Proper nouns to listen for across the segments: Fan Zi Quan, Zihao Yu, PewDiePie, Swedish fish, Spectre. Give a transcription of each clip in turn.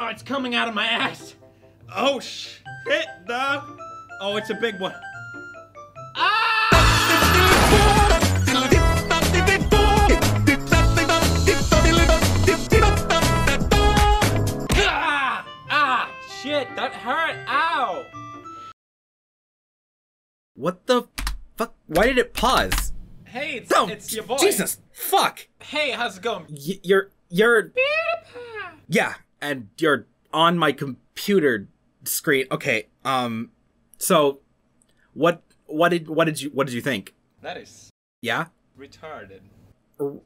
Oh, it's coming out of my ass. Oh, shit, dog. Oh, it's a big one. Ah! Ah, shit, that hurt. Ow. What the fuck? Why did it pause? Hey, it's your boy. Jesus, fuck. Hey, how's it going? You're... PewDiePie. Yeah, and you're on my computer screen. Okay, so what did you think? That is... Yeah? Retarded.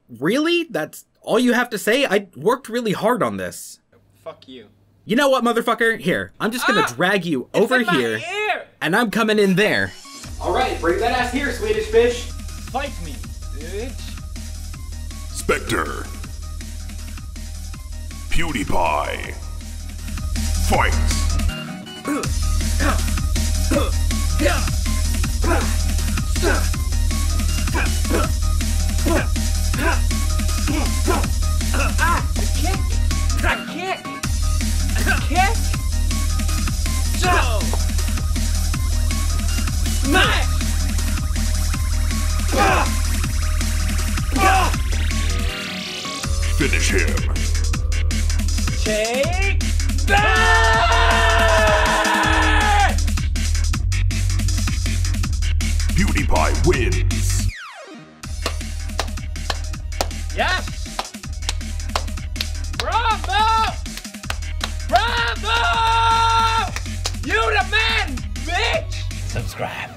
Really? That's all you have to say? I worked really hard on this. Fuck you. You know what, motherfucker? Here, I'm just gonna drag you over here. It's in my ear. And I'm coming in there. Alright, bring that ass here, Swedish fish. Fight me, bitch. Spectre. PewDiePie. Fight. A kick. So. My. Finish him. Take that! PewDiePie wins. Yes! Bravo! Bravo! You the man, bitch! Subscribe.